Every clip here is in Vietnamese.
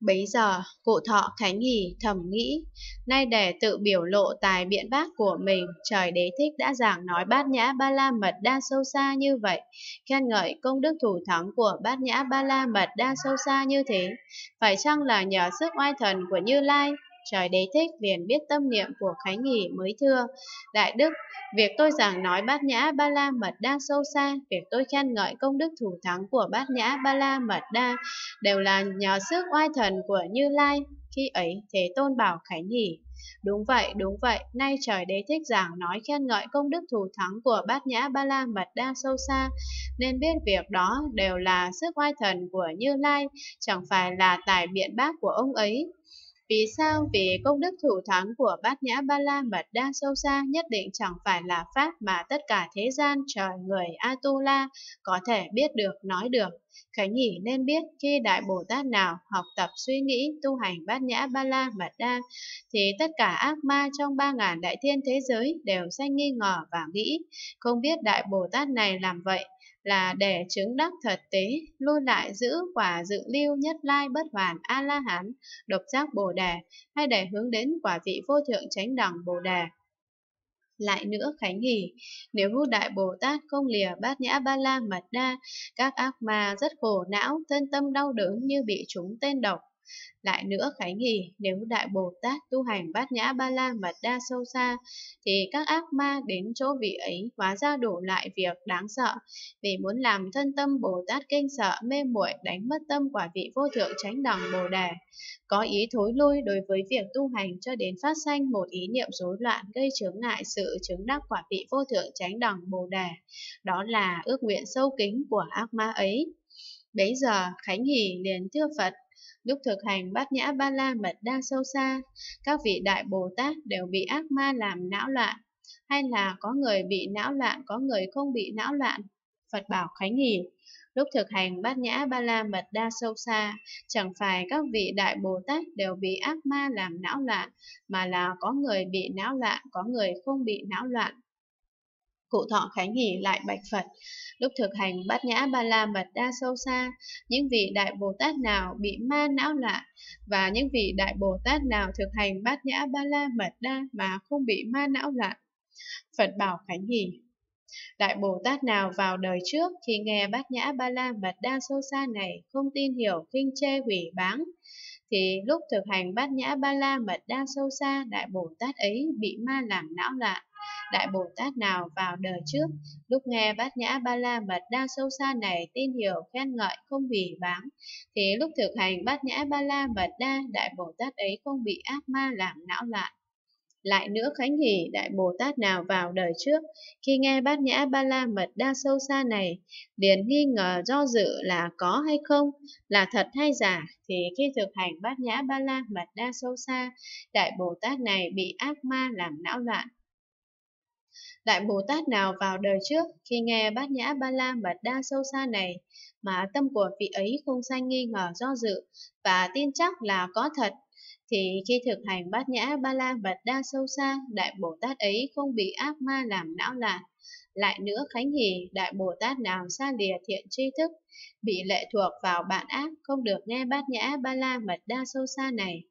Bấy giờ, cụ Thọ Khánh Hỷ thầm nghĩ, nay để tự biểu lộ tài biện bác của mình, trời Đế Thích đã giảng nói Bát Nhã Ba La Mật Đa sâu xa như vậy, khen ngợi công đức thủ thắng của Bát Nhã Ba La Mật Đa sâu xa như thế, phải chăng là nhờ sức oai thần của Như Lai? Trời Đế Thích liền biết tâm niệm của Khánh Hỷ mới thưa, đại đức, việc tôi giảng nói Bát Nhã Ba La Mật Đa sâu xa, việc tôi khen ngợi công đức thủ thắng của Bát Nhã Ba La Mật Đa đều là nhờ sức oai thần của Như Lai. Khi ấy Thế Tôn bảo Khánh Hỷ, đúng vậy, nay trời Đế Thích giảng nói khen ngợi công đức thủ thắng của Bát Nhã Ba La Mật Đa sâu xa, nên biết việc đó đều là sức oai thần của Như Lai, chẳng phải là tài biện bác của ông ấy. Vì sao? Vì công đức thủ thắng của Bát Nhã Ba La Mật Đa sâu xa nhất định chẳng phải là pháp mà tất cả thế gian trời người Atula có thể biết được, nói được. Khánh Hỷ nên biết khi Đại Bồ Tát nào học tập suy nghĩ tu hành Bát Nhã Ba La Mật Đa thì tất cả ác ma trong 3.000 đại thiên thế giới đều sanh nghi ngờ và nghĩ, không biết Đại Bồ Tát này làm vậy là để chứng đắc thật tế, lui lại giữ quả dự lưu nhất lai bất hoàn A-la-hán, độc giác Bồ Đề, hay để hướng đến quả vị vô thượng chánh đẳng Bồ Đề. Lại nữa Khánh Hỷ, nếu Đại Bồ Tát không lìa Bát Nhã Ba La Mật Đa, các ác ma rất khổ não, thân tâm đau đớn như bị trúng tên độc. Lại nữa Khánh Hỷ, nếu Đại Bồ Tát tu hành Bát Nhã Ba La Mật Đa sâu xa, thì các ác ma đến chỗ vị ấy hóa ra đủ lại việc đáng sợ, vì muốn làm thân tâm Bồ Tát kinh sợ, mê muội, đánh mất tâm quả vị vô thượng chánh đẳng Bồ Đề, có ý thối lui đối với việc tu hành cho đến phát sanh một ý niệm rối loạn gây chướng ngại sự chứng đắc quả vị vô thượng chánh đẳng Bồ Đề. Đó là ước nguyện sâu kín của ác ma ấy. Bấy giờ Khánh Hỷ liền thưa Phật, lúc thực hành Bát Nhã Ba La Mật Đa sâu xa, các vị Đại Bồ Tát đều bị ác ma làm não loạn, hay là có người bị não loạn, có người không bị não loạn? Phật bảo Khánh Hỷ, lúc thực hành Bát Nhã Ba La Mật Đa sâu xa, chẳng phải các vị Đại Bồ Tát đều bị ác ma làm não loạn, mà là có người bị não loạn, có người không bị não loạn. Cụ Thọ Khánh Hỷ lại bạch Phật, lúc thực hành Bát Nhã Ba La Mật Đa sâu xa, những vị Đại Bồ Tát nào bị ma não loạn, và những vị Đại Bồ Tát nào thực hành Bát Nhã Ba La Mật Đa mà không bị ma não loạn? Phật bảo Khánh Hỷ, Đại Bồ Tát nào vào đời trước khi nghe Bát Nhã Ba La Mật Đa sâu xa này không tin hiểu, khinh chê, hủy báng, thì lúc thực hành Bát Nhã Ba La Mật Đa sâu xa, Đại Bồ Tát ấy bị ma làm não loạn. Đại Bồ Tát nào vào đời trước, lúc nghe Bát Nhã Ba La Mật Đa sâu xa này tin hiểu, khen ngợi, không hủy báng, thì lúc thực hành Bát Nhã Ba La Mật Đa, Đại Bồ Tát ấy không bị ác ma làm não loạn. Lại nữa Khánh Hỷ, Đại Bồ Tát nào vào đời trước, khi nghe Bát Nhã Ba La Mật Đa sâu xa này, liền nghi ngờ do dự là có hay không, là thật hay giả, thì khi thực hành Bát Nhã Ba La Mật Đa sâu xa, Đại Bồ Tát này bị ác ma làm não loạn. Đại Bồ Tát nào vào đời trước, khi nghe Bát Nhã Ba La Mật Đa sâu xa này, mà tâm của vị ấy không sanh nghi ngờ do dự, và tin chắc là có thật, thì khi thực hành Bát Nhã Ba La Mật Đa sâu xa, Đại Bồ Tát ấy không bị ác ma làm não loạn. Lại nữa Khánh Hỷ, Đại Bồ Tát nào xa lìa thiện tri thức, bị lệ thuộc vào bạn ác, không được nghe Bát Nhã Ba La Mật Đa sâu xa này.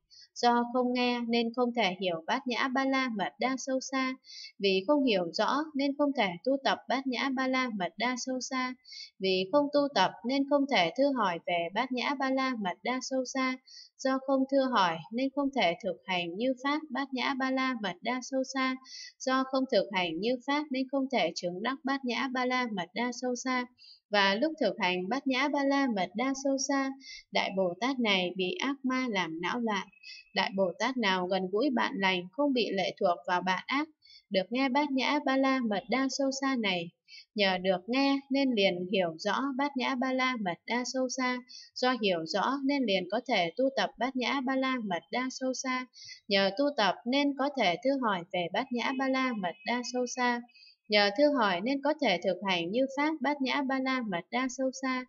Do không nghe nên không thể hiểu Bát Nhã Ba La Mật Đa sâu xa, vì không hiểu rõ nên không thể tu tập Bát Nhã Ba La Mật Đa sâu xa, vì không tu tập nên không thể thưa hỏi về Bát Nhã Ba La Mật Đa sâu xa, do không thưa hỏi nên không thể thực hành như pháp Bát Nhã Ba La Mật Đa sâu xa, do không thực hành như pháp nên không thể chứng đắc Bát Nhã Ba La Mật Đa sâu xa. Và lúc thực hành Bát Nhã Ba La Mật Đa sâu xa, Đại Bồ Tát này bị ác ma làm não loạn. Đại Bồ Tát nào gần gũi bạn lành, không bị lệ thuộc vào bạn ác, được nghe Bát Nhã Ba La Mật Đa sâu xa này, nhờ được nghe nên liền hiểu rõ Bát Nhã Ba La Mật Đa sâu xa, do hiểu rõ nên liền có thể tu tập Bát Nhã Ba La Mật Đa sâu xa, nhờ tu tập nên có thể thưa hỏi về Bát Nhã Ba La Mật Đa sâu xa, nhờ thưa hỏi nên có thể thực hành như pháp Bát Nhã Ba La Mật Đa sâu xa,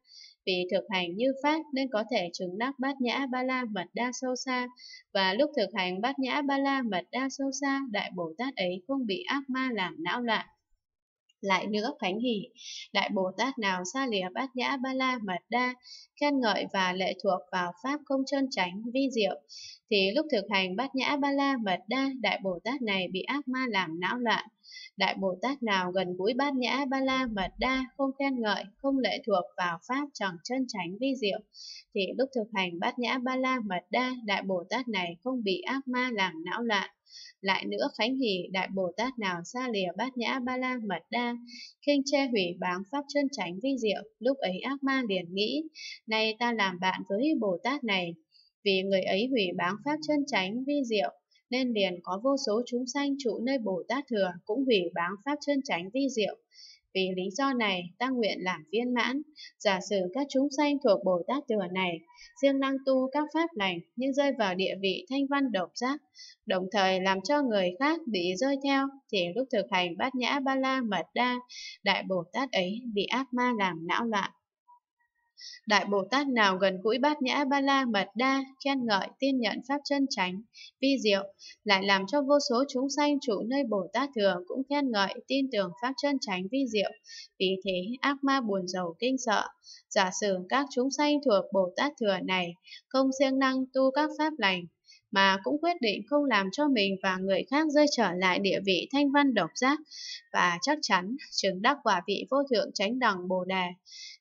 vì thực hành như pháp nên có thể chứng đắc Bát Nhã Ba La Mật Đa sâu xa. Và lúc thực hành Bát Nhã Ba La Mật Đa sâu xa, Đại Bồ Tát ấy không bị ác ma làm não loạn. Lại nữa Khánh Hỷ, Đại Bồ Tát nào xa lìa bát nhã ba la mật đa, khen ngợi và lệ thuộc vào pháp không chơn chánh vi diệu, thì lúc thực hành bát nhã ba la mật đa, Đại Bồ Tát này bị ác ma làm não loạn. Đại Bồ Tát nào gần gũi bát nhã ba la mật đa, không khen ngợi, không lệ thuộc vào pháp chẳng chân chánh vi diệu, thì lúc thực hành bát nhã ba la mật đa, Đại Bồ Tát này không bị ác ma làm não loạn. Lại nữa Khánh Hỷ, Đại Bồ Tát nào xa lìa bát nhã ba la mật đa, khinh chê hủy báng pháp chân chánh vi diệu, lúc ấy ác ma liền nghĩ: nay ta làm bạn với Bồ Tát này, vì người ấy hủy báng pháp chân chánh vi diệu, nên liền có vô số chúng sanh trụ nơi Bồ Tát thừa cũng hủy báng pháp chân chánh vi diệu. Vì lý do này, ta nguyện làm viên mãn. Giả sử các chúng sanh thuộc Bồ Tát thừa này riêng năng tu các pháp lành, nhưng rơi vào địa vị thanh văn độc giác, đồng thời làm cho người khác bị rơi theo, thì lúc thực hành bát nhã ba la mật đa, Đại Bồ Tát ấy bị ác ma làm não loạn. Đại Bồ Tát nào gần gũi bát nhã ba la mật đa, khen ngợi tin nhận pháp chân chánh vi diệu, lại làm cho vô số chúng sanh trụ nơi Bồ Tát thừa cũng khen ngợi tin tưởng pháp chân chánh vi diệu, vì thế ác ma buồn rầu kinh sợ. Giả sử các chúng sanh thuộc Bồ Tát thừa này không siêng năng tu các pháp lành, mà cũng quyết định không làm cho mình và người khác rơi trở lại địa vị thanh văn độc giác, và chắc chắn chứng đắc quả vị vô thượng chánh đẳng bồ đề,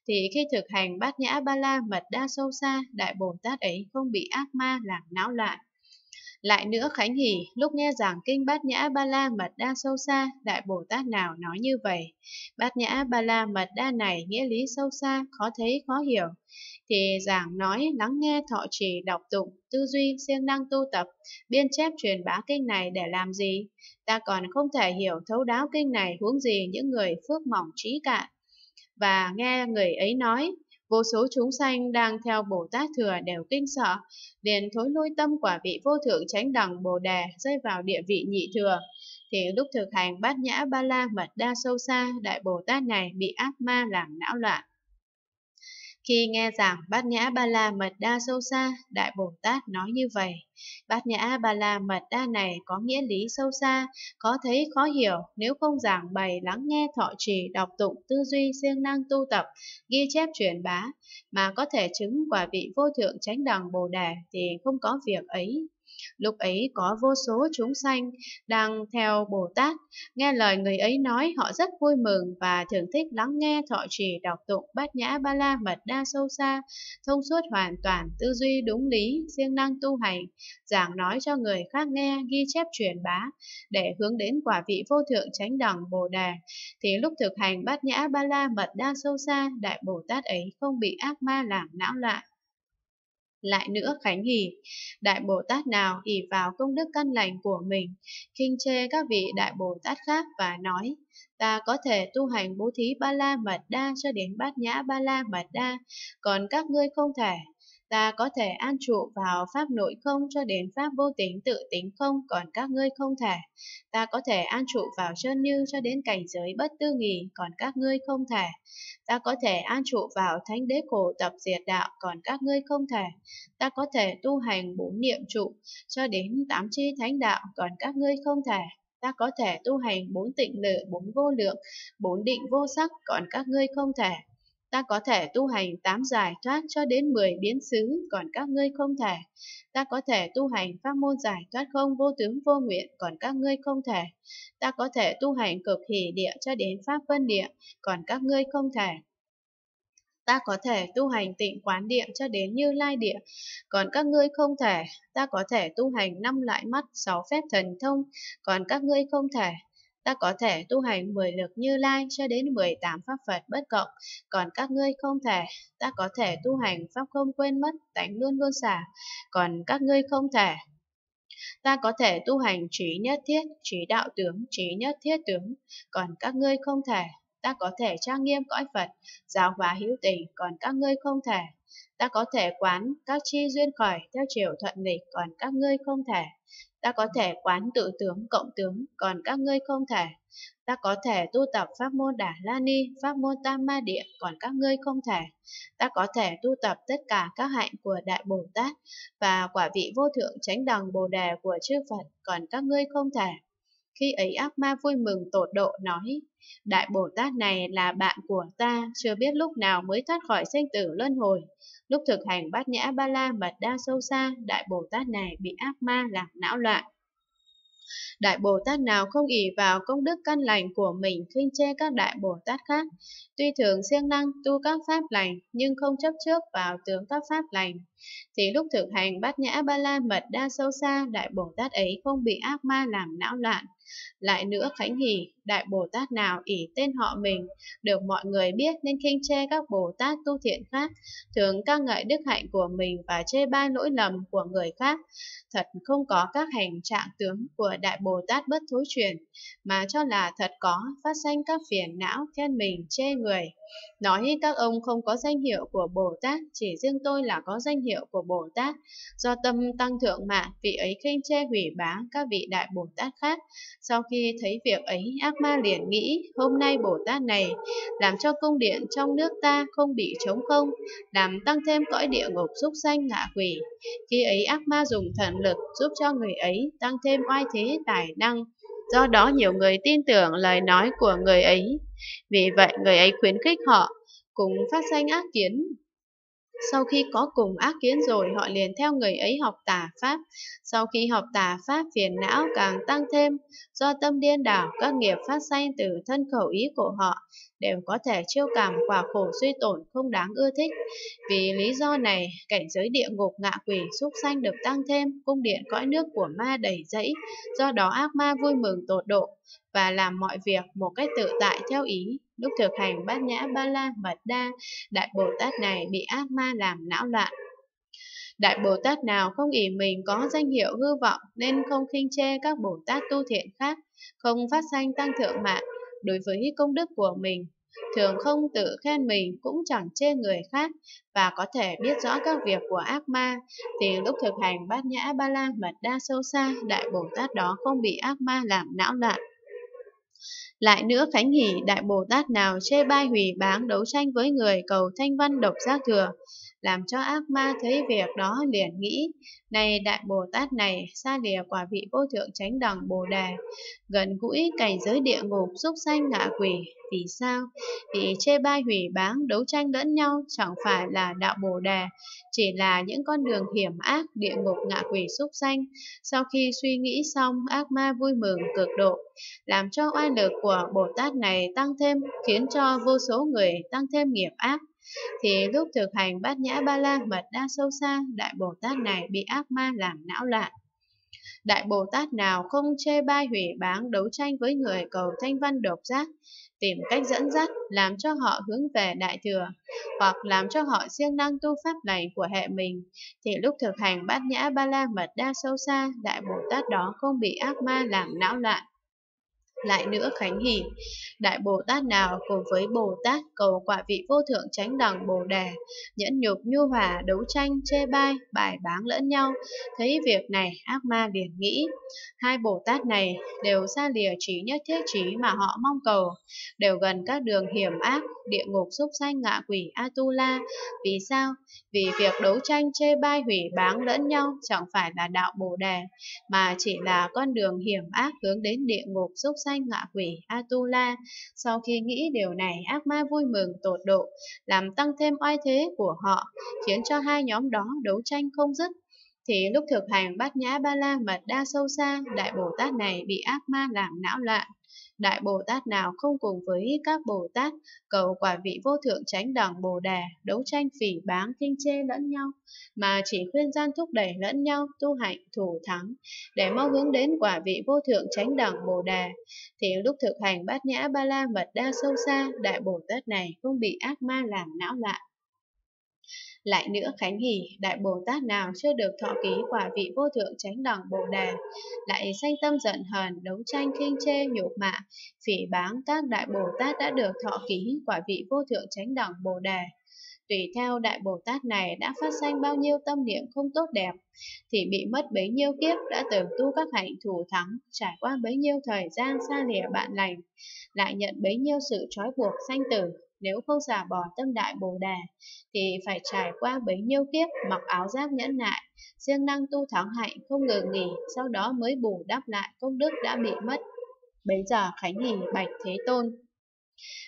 thì khi thực hành bát nhã ba la mật đa sâu xa, Đại Bồ Tát ấy không bị ác ma làm não loạn. Lại nữa Khánh Hỷ, lúc nghe giảng kinh bát nhã ba la mật đa sâu xa, Đại Bồ Tát nào nói như vậy: bát nhã ba la mật đa này nghĩa lý sâu xa, khó thấy khó hiểu, thì giảng nói lắng nghe thọ trì đọc tụng, tư duy siêng năng tu tập biên chép truyền bá kinh này để làm gì? Ta còn không thể hiểu thấu đáo kinh này, huống gì những người phước mỏng trí cạn. Và nghe người ấy nói, vô số chúng sanh đang theo Bồ Tát thừa đều kinh sợ, liền thối lui tâm quả vị vô thượng chánh đẳng bồ đề, rơi vào địa vị nhị thừa, thì lúc thực hành bát nhã ba la mật đa sâu xa, Đại Bồ Tát này bị ác ma làm não loạn. Khi nghe giảng bát nhã ba la mật đa sâu xa, Đại Bồ Tát nói như vậy: bát nhã ba la mật đa này có nghĩa lý sâu xa, khó thấy khó hiểu, nếu không giảng bày lắng nghe thọ trì đọc tụng, tư duy siêng năng tu tập ghi chép truyền bá mà có thể chứng quả vị vô thượng chánh đẳng bồ đề, thì không có việc ấy. Lúc ấy có vô số chúng sanh đang theo Bồ Tát, nghe lời người ấy nói họ rất vui mừng và thưởng thích lắng nghe thọ trì đọc tụng bát nhã ba la mật đa sâu xa, thông suốt hoàn toàn, tư duy đúng lý, siêng năng tu hành, giảng nói cho người khác nghe, ghi chép truyền bá để hướng đến quả vị vô thượng chánh đẳng bồ đề, thì lúc thực hành bát nhã ba la mật đa sâu xa, Đại Bồ Tát ấy không bị ác ma làm não loạn. Lại nữa Khánh Hỷ, Đại Bồ Tát nào ỷ vào công đức căn lành của mình, khinh chê các vị Đại Bồ Tát khác và nói: ta có thể tu hành bố thí ba la mật đa cho đến bát nhã ba la mật đa, còn các ngươi không thể. Ta có thể an trụ vào pháp nội không cho đến pháp vô tính tự tính không, còn các ngươi không thể. Ta có thể an trụ vào chân như cho đến cảnh giới bất tư nghì, còn các ngươi không thể. Ta có thể an trụ vào thánh đế khổ tập diệt đạo, còn các ngươi không thể. Ta có thể tu hành bốn niệm trụ cho đến tám chi thánh đạo, còn các ngươi không thể. Ta có thể tu hành bốn tịnh lự, bốn vô lượng, bốn định vô sắc, còn các ngươi không thể. Ta có thể tu hành 8 giải thoát cho đến 10 biến xứ, còn các ngươi không thể. Ta có thể tu hành pháp môn giải thoát không vô tướng vô nguyện, còn các ngươi không thể. Ta có thể tu hành cực hỷ địa cho đến pháp vân địa, còn các ngươi không thể. Ta có thể tu hành tịnh quán địa cho đến Như Lai địa, còn các ngươi không thể. Ta có thể tu hành 5 loại mắt, 6 phép thần thông, còn các ngươi không thể. Ta có thể tu hành 10 lực Như Lai cho đến 18 pháp Phật bất cộng, còn các ngươi không thể. Ta có thể tu hành pháp không quên mất, tánh luôn luôn xả, còn các ngươi không thể. Ta có thể tu hành trí nhất thiết, trí đạo tướng, trí nhất thiết tướng, còn các ngươi không thể. Ta có thể trang nghiêm cõi Phật, giáo hóa hữu tình, còn các ngươi không thể. Ta có thể quán các chi duyên khởi theo chiều thuận nghịch, còn các ngươi không thể. Ta có thể quán tự tướng, cộng tướng, còn các ngươi không thể. Ta có thể tu tập pháp môn Đà La Ni, pháp môn Tam Ma Địa, còn các ngươi không thể. Ta có thể tu tập tất cả các hạnh của Đại Bồ Tát và quả vị vô thượng chánh đẳng bồ đề của chư Phật, còn các ngươi không thể. Khi ấy ác ma vui mừng tột độ nói: Đại Bồ Tát này là bạn của ta, chưa biết lúc nào mới thoát khỏi sinh tử luân hồi. Lúc thực hành bát nhã ba la mật đa sâu xa, Đại Bồ Tát này bị ác ma làm não loạn. Đại Bồ Tát nào không ỷ vào công đức căn lành của mình khinh chê các Đại Bồ Tát khác, tuy thường siêng năng tu các pháp lành nhưng không chấp trước vào tướng các pháp lành, thì lúc thực hành bát nhã ba la mật đa sâu xa, Đại Bồ Tát ấy không bị ác ma làm não loạn. Lại nữa Khánh Hỷ, Đại Bồ Tát nào ỷ tên họ mình được mọi người biết nên khinh chê các Bồ Tát tu thiện khác, thường ca ngợi đức hạnh của mình và chê bai lỗi lầm của người khác, thật không có các hành trạng tướng của Đại Bồ Tát bất thối chuyển, mà cho là thật có, phát sanh các phiền não khen mình chê người, nói các ông không có danh hiệu của Bồ Tát, chỉ riêng tôi là có danh hiệu của Bồ Tát. Do tâm tăng thượng mạng, vị ấy khinh chê hủy báng các vị Đại Bồ Tát khác. Sau khi thấy việc ấy, ác ma liền nghĩ: Hôm nay Bồ Tát này làm cho cung điện trong nước ta không bị trống không, làm tăng thêm cõi địa ngục xúc sanh ngạ quỷ. Khi ấy ác ma dùng thần lực giúp cho người ấy tăng thêm oai thế tài năng. Do đó nhiều người tin tưởng lời nói của người ấy. Vì vậy người ấy khuyến khích họ cùng phát sanh ác kiến. Sau khi có cùng ác kiến rồi, họ liền theo người ấy học tà pháp. Sau khi học tà pháp, phiền não càng tăng thêm. Do tâm điên đảo, các nghiệp phát sanh từ thân khẩu ý của họ đều có thể chiêu cảm quả khổ suy tổn không đáng ưa thích. Vì lý do này, cảnh giới địa ngục ngạ quỷ xúc sanh được tăng thêm, cung điện cõi nước của ma đầy rẫy. Do đó ác ma vui mừng tột độ và làm mọi việc một cách tự tại theo ý. Lúc thực hành bát nhã ba la mật đa, Đại Bồ Tát này bị ác ma làm não loạn. Đại Bồ Tát nào không ỷ mình có danh hiệu hư vọng nên không khinh chê các Bồ Tát tu thiện khác, không phát sanh tăng thượng mạng đối với công đức của mình, thường không tự khen mình cũng chẳng chê người khác, và có thể biết rõ các việc của ác ma, thì lúc thực hành bát nhã ba la mật đa sâu xa, Đại Bồ Tát đó không bị ác ma làm não loạn. Lại nữa Khánh Hỷ, Đại Bồ Tát nào chê bai hủy báng đấu tranh với người cầu thanh văn độc giác thừa, làm cho ác ma thấy việc đó liền nghĩ: Này Đại Bồ Tát này, xa lìa quả vị vô thượng chánh đẳng Bồ Đề, gần gũi cảnh giới địa ngục xúc sanh ngạ quỷ. Vì sao? Vì chê bai hủy báng đấu tranh lẫn nhau chẳng phải là đạo Bồ Đề, chỉ là những con đường hiểm ác địa ngục ngạ quỷ xúc sanh. Sau khi suy nghĩ xong, ác ma vui mừng cực độ, làm cho oai lực của Bồ Tát này tăng thêm, khiến cho vô số người tăng thêm nghiệp ác. Thì lúc thực hành bát nhã ba la mật đa sâu xa, Đại Bồ Tát này bị ác ma làm não loạn. Đại Bồ Tát nào không chê bai hủy báng đấu tranh với người cầu thanh văn độc giác, tìm cách dẫn dắt làm cho họ hướng về Đại Thừa, hoặc làm cho họ siêng năng tu pháp này của hệ mình, thì lúc thực hành bát nhã ba la mật đa sâu xa, Đại Bồ Tát đó không bị ác ma làm não loạn. Lại nữa Khánh Hỷ, Đại Bồ Tát nào cùng với Bồ Tát cầu quả vị vô thượng chánh đẳng Bồ Đề, nhẫn nhục nhu hòa đấu tranh chê bai bài báng lẫn nhau, thấy việc này ác ma liền nghĩ: Hai Bồ Tát này đều xa lìa trí nhất thiết trí mà họ mong cầu, đều gần các đường hiểm ác địa ngục xúc sanh ngạ quỷ Atula. Vì sao? Vì việc đấu tranh chê bai hủy báng lẫn nhau chẳng phải là đạo Bồ Đề, mà chỉ là con đường hiểm ác hướng đến địa ngục xúc sanh ngạ quỷ Atula. Sau khi nghĩ điều này, ác ma vui mừng tột độ, làm tăng thêm oai thế của họ, khiến cho hai nhóm đó đấu tranh không dứt. Thì lúc thực hành bát nhã ba la mật đa sâu xa, Đại Bồ Tát này bị ác ma làm não loạn. Đại Bồ Tát nào không cùng với các Bồ Tát cầu quả vị vô thượng chánh đẳng Bồ Đề, đấu tranh phỉ báng khinh chê lẫn nhau, mà chỉ khuyên gian thúc đẩy lẫn nhau tu hạnh thủ thắng để mau hướng đến quả vị vô thượng chánh đẳng Bồ Đề, thì lúc thực hành bát nhã ba la mật đa sâu xa, Đại Bồ Tát này không bị ác ma làm não loạn. Lại nữa Khánh Hỷ, Đại Bồ Tát nào chưa được thọ ký quả vị vô thượng chánh đẳng Bồ Đề, lại sanh tâm giận hờn, đấu tranh khinh chê nhục mạ, phỉ báng các Đại Bồ Tát đã được thọ ký quả vị vô thượng chánh đẳng Bồ Đề. Tùy theo Đại Bồ Tát này đã phát sanh bao nhiêu tâm niệm không tốt đẹp, thì bị mất bấy nhiêu kiếp đã từng tu các hạnh thù thắng, trải qua bấy nhiêu thời gian xa lìa bạn lành, lại nhận bấy nhiêu sự trói buộc sanh tử. Nếu không xả bỏ tâm Đại Bồ Đề, thì phải trải qua bấy nhiêu kiếp mặc áo giáp nhẫn nại, siêng năng tu thắng hạnh không ngừng nghỉ, sau đó mới bù đắp lại công đức đã bị mất. Bấy giờ Khánh Hỷ bạch Thế Tôn: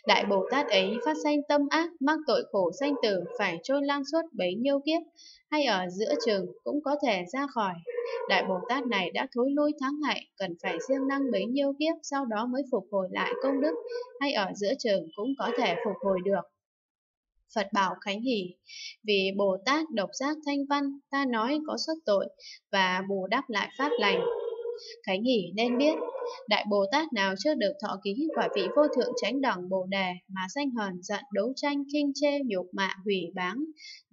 Đại Bồ Tát ấy phát sanh tâm ác, mắc tội khổ sanh tử, phải trôi lang suốt bấy nhiêu kiếp, hay ở giữa chừng cũng có thể ra khỏi. Đại Bồ Tát này đã thối lui thắng hại, cần phải siêng năng bấy nhiêu kiếp, sau đó mới phục hồi lại công đức, hay ở giữa chừng cũng có thể phục hồi được. Phật bảo Khánh Hỷ: Vì Bồ Tát độc giác thanh văn, ta nói có xuất tội và bù đắp lại pháp lành. Khánh Hỷ nên biết, Đại Bồ Tát nào chưa được thọ ký quả vị vô thượng chánh đẳng Bồ Đề mà sanh hờn giận, đấu tranh, khinh chê, nhục mạ, hủy báng,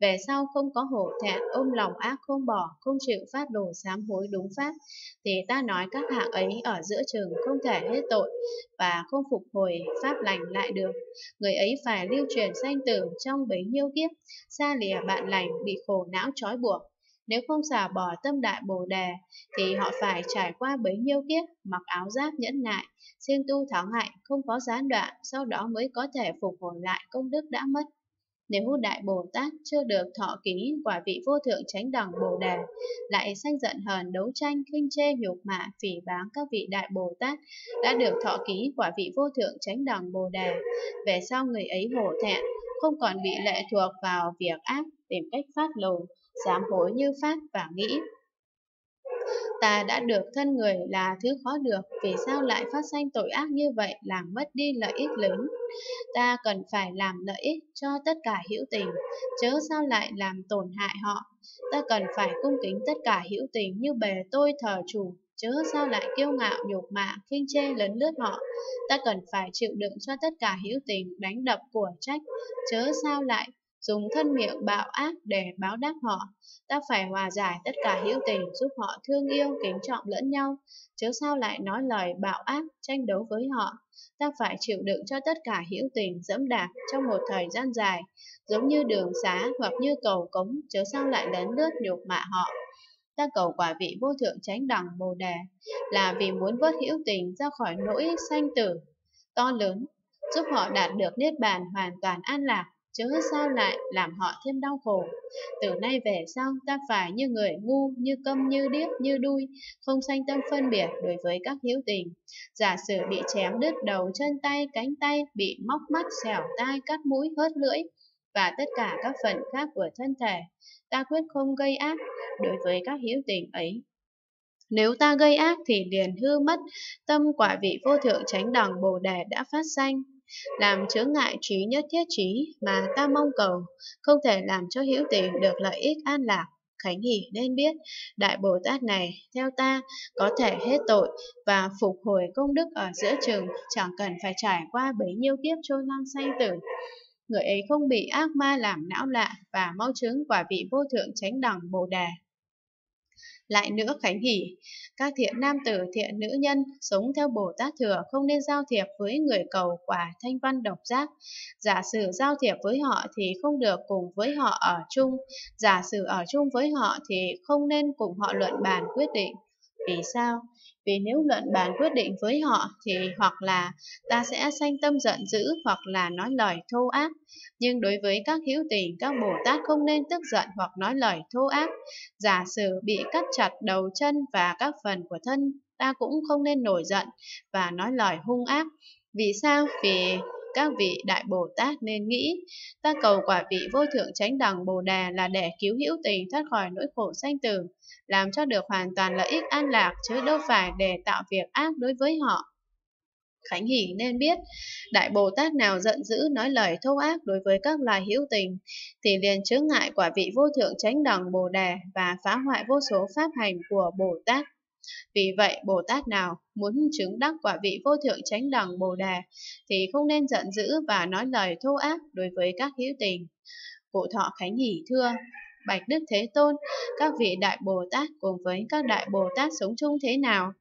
về sau không có hổ thẹn, ôm lòng ác không bỏ, không chịu phát đồ sám hối đúng pháp, thì ta nói các hạng ấy ở giữa chừng không thể hết tội và không phục hồi pháp lành lại được. Người ấy phải lưu truyền sanh tử trong bấy nhiêu kiếp, xa lìa bạn lành, bị khổ não trói buộc. Nếu không xả bỏ tâm đại Bồ Đề thì họ phải trải qua bấy nhiêu kiếp, mặc áo giáp nhẫn nại, siêng tu thắng hạnh, không có gián đoạn, sau đó mới có thể phục hồi lại công đức đã mất. Nếu Đại Bồ Tát chưa được thọ ký quả vị vô thượng chánh đẳng Bồ Đề, lại sanh giận hờn, đấu tranh, khinh chê, nhục mạ, phỉ báng các vị Đại Bồ Tát đã được thọ ký quả vị vô thượng chánh đẳng Bồ Đề, về sau người ấy hổ thẹn, không còn bị lệ thuộc vào việc ác, tìm cách phát lồ sám hối như pháp và nghĩ: Ta đã được thân người là thứ khó được, vì sao lại phát sanh tội ác như vậy, làm mất đi lợi ích lớn? Ta cần phải làm lợi ích cho tất cả hữu tình, chớ sao lại làm tổn hại họ. Ta cần phải cung kính tất cả hữu tình như bề tôi thờ chủ, chớ sao lại kiêu ngạo, nhục mạ, khinh chê, lấn lướt họ. Ta cần phải chịu đựng cho tất cả hữu tình đánh đập của trách, chớ sao lại dùng thân miệng bạo ác để báo đáp họ. Ta phải hòa giải tất cả hữu tình, giúp họ thương yêu, kính trọng lẫn nhau, chớ sao lại nói lời bạo ác, tranh đấu với họ. Ta phải chịu đựng cho tất cả hữu tình dẫm đạp trong một thời gian dài, giống như đường xá hoặc như cầu cống, chớ sao lại lấn lướt nhục mạ họ. Ta cầu quả vị vô thượng chánh đẳng Bồ Đề là vì muốn vớt hữu tình ra khỏi nỗi sanh tử to lớn, giúp họ đạt được niết bàn hoàn toàn an lạc, chớ sao lại làm họ thêm đau khổ. Từ nay về sau, ta phải như người ngu, như câm, như điếc, như đui, không sanh tâm phân biệt đối với các hữu tình. Giả sử bị chém đứt đầu, chân tay, cánh tay, bị móc mắt, xẻo tai, cắt mũi, hớt lưỡi và tất cả các phần khác của thân thể, ta quyết không gây ác đối với các hữu tình ấy. Nếu ta gây ác thì liền hư mất tâm quả vị vô thượng chánh đẳng Bồ Đề đã phát sanh, làm chướng ngại trí nhất thiết trí mà ta mong cầu, không thể làm cho hữu tình được lợi ích an lạc. Khánh Hỷ nên biết, Đại Bồ Tát này theo ta có thể hết tội và phục hồi công đức ở giữa chừng, chẳng cần phải trải qua bấy nhiêu kiếp trôi lang sanh tử. Người ấy không bị ác ma làm não lạ và mau chứng quả vị vô thượng chánh đẳng Bồ Đề. Lại nữa Khánh Hỷ, các thiện nam tử, thiện nữ nhân sống theo Bồ Tát thừa không nên giao thiệp với người cầu quả thanh văn độc giác. Giả sử giao thiệp với họ thì không được cùng với họ ở chung, giả sử ở chung với họ thì không nên cùng họ luận bàn quyết định. Vì sao? Vì nếu luận bàn quyết định với họ thì hoặc là ta sẽ sanh tâm giận dữ, hoặc là nói lời thô ác. Nhưng đối với các hữu tình, các Bồ Tát không nên tức giận hoặc nói lời thô ác. Giả sử bị cắt chặt đầu, chân và các phần của thân, ta cũng không nên nổi giận và nói lời hung ác. Vì sao? Vì các vị Đại Bồ Tát nên nghĩ, ta cầu quả vị vô thượng chánh đẳng Bồ Đề là để cứu hữu tình thoát khỏi nỗi khổ sanh tử, làm cho được hoàn toàn lợi ích an lạc, chứ đâu phải để tạo việc ác đối với họ. Khánh Hỷ nên biết, Đại Bồ Tát nào giận dữ nói lời thô ác đối với các loài hữu tình thì liền chướng ngại quả vị vô thượng chánh đẳng Bồ Đề và phá hoại vô số pháp hành của Bồ Tát. Vì vậy, Bồ Tát nào muốn chứng đắc quả vị vô thượng chánh đẳng Bồ Đề thì không nên giận dữ và nói lời thô ác đối với các hữu tình. Cụ thọ Khánh Hỷ thưa: Bạch Đức Thế Tôn, các vị Đại Bồ Tát cùng với các Đại Bồ Tát sống chung thế nào?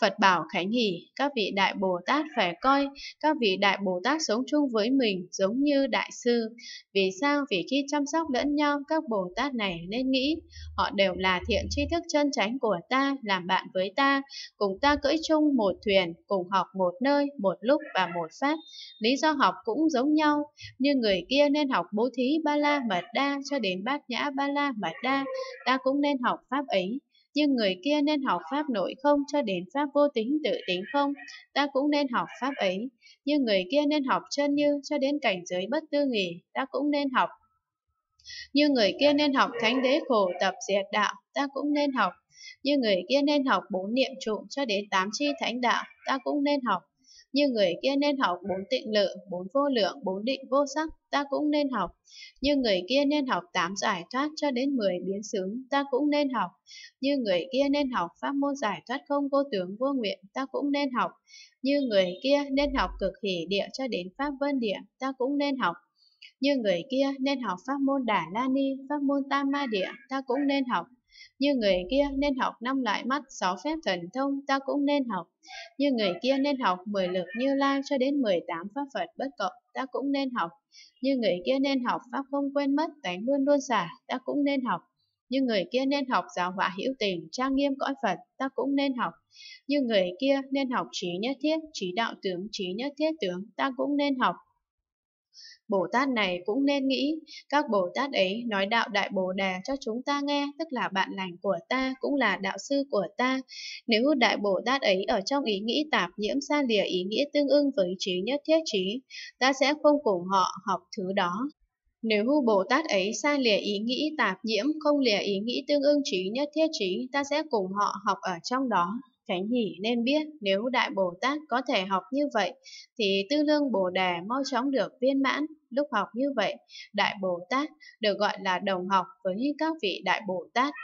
Phật bảo Khánh Hỷ, các vị Đại Bồ Tát phải coi các vị Đại Bồ Tát sống chung với mình giống như đại sư. Vì sao? Vì khi chăm sóc lẫn nhau, các Bồ Tát này nên nghĩ, họ đều là thiện tri thức chân chánh của ta, làm bạn với ta, cùng ta cưỡi chung một thuyền, cùng học một nơi, một lúc và một pháp. Lý do học cũng giống nhau, như người kia nên học bố thí ba la mật đa cho đến bát nhã ba la mật đa, ta cũng nên học pháp ấy. nhưng người kia nên học pháp nội không cho đến pháp vô tính tự tính không, ta cũng nên học pháp ấy. Nhưng người kia nên học chân như cho đến cảnh giới bất tư nghỉ, ta cũng nên học. Như người kia nên học thánh đế khổ tập diệt đạo, ta cũng nên học. Như người kia nên học 4 niệm trụ cho đến 8 chi thánh đạo, ta cũng nên học. Như người kia nên học 4 tịnh lự, 4 vô lượng, 4 định vô sắc, ta cũng nên học. Như người kia nên học 8 giải thoát cho đến 10 biến xứ, ta cũng nên học. Như người kia nên học pháp môn giải thoát không vô tướng vô nguyện, ta cũng nên học. Như người kia nên học cực hỷ địa cho đến pháp vân địa, ta cũng nên học. Như người kia nên học pháp môn Đà La Ni, pháp môn Tam Ma Địa, ta cũng nên học. Như người kia nên học 5 loại mắt, 6 phép thần thông, ta cũng nên học. Như người kia nên học 10 lực Như Lai cho đến 18 pháp Phật bất cộng, ta cũng nên học. Như người kia nên học pháp không quên mất, tánh luôn luôn xả, ta cũng nên học. Như người kia nên học giáo hóa hữu tình, trang nghiêm cõi Phật, ta cũng nên học. Như người kia nên học trí nhất thiết, trí đạo tướng, trí nhất thiết tướng, ta cũng nên học. Bồ Tát này cũng nên nghĩ, các Bồ Tát ấy nói đạo Đại Bồ Đề cho chúng ta nghe, tức là bạn lành của ta, cũng là đạo sư của ta. Nếu Đại Bồ Tát ấy ở trong ý nghĩ tạp nhiễm xa lìa ý nghĩa tương ưng với trí nhất thiết trí, ta sẽ không cùng họ học thứ đó. Nếu Bồ Tát ấy xa lìa ý nghĩ tạp nhiễm, không lìa ý nghĩ tương ưng trí nhất thiết trí, ta sẽ cùng họ học ở trong đó. Thánh hỷ nên biết, nếu Đại Bồ Tát có thể học như vậy, thì tư lương Bồ Đề mau chóng được viên mãn. Lúc học như vậy, Đại Bồ Tát được gọi là đồng học với các vị Đại Bồ Tát.